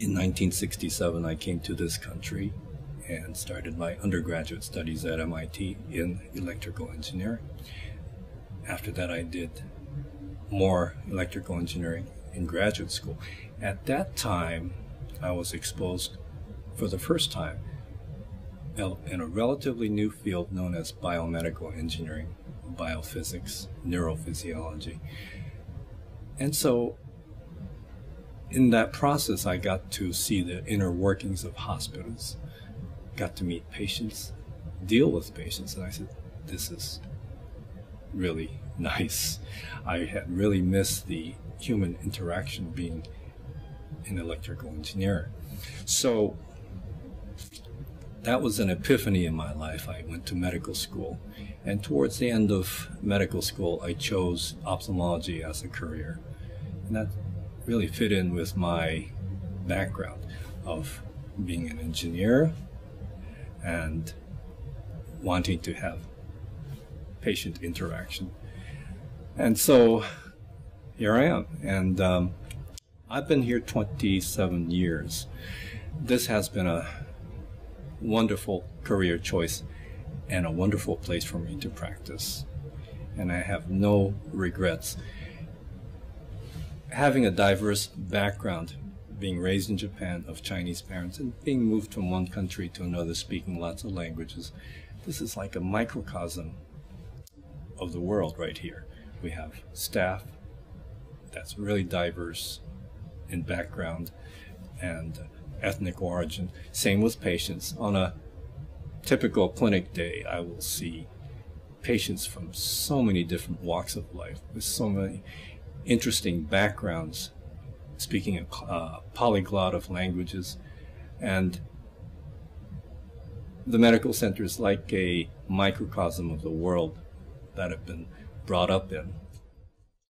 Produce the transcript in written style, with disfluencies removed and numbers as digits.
In 1967, I came to this country and started my undergraduate studies at MIT in electrical engineering. After that, I did more electrical engineering in graduate school. At that time, I was exposed for the first time in a relatively new field known as biomedical engineering, biophysics, neurophysiology. And so in that process, I got to see the inner workings of hospitals, got to meet patients, deal with patients, and I said, this is really nice. I had really missed the human interaction being an electrical engineer. So that was an epiphany in my life. I went to medical school, and towards the end of medical school, I chose ophthalmology as a career, and that really fit in with my background of being an engineer and wanting to have patient interaction. And so here I am, and I've been here 27 years. This has been a wonderful career choice and a wonderful place for me to practice, and I have no regrets. Having a diverse background, being raised in Japan of Chinese parents and being moved from one country to another, speaking lots of languages, this is like a microcosm of the world right here. We have staff that's really diverse in background and ethnic origin. Same with patients. On a typical clinic day, I will see patients from so many different walks of life with so many interesting backgrounds, speaking a polyglot of languages. And the medical center is like a microcosm of the world that I've been brought up in.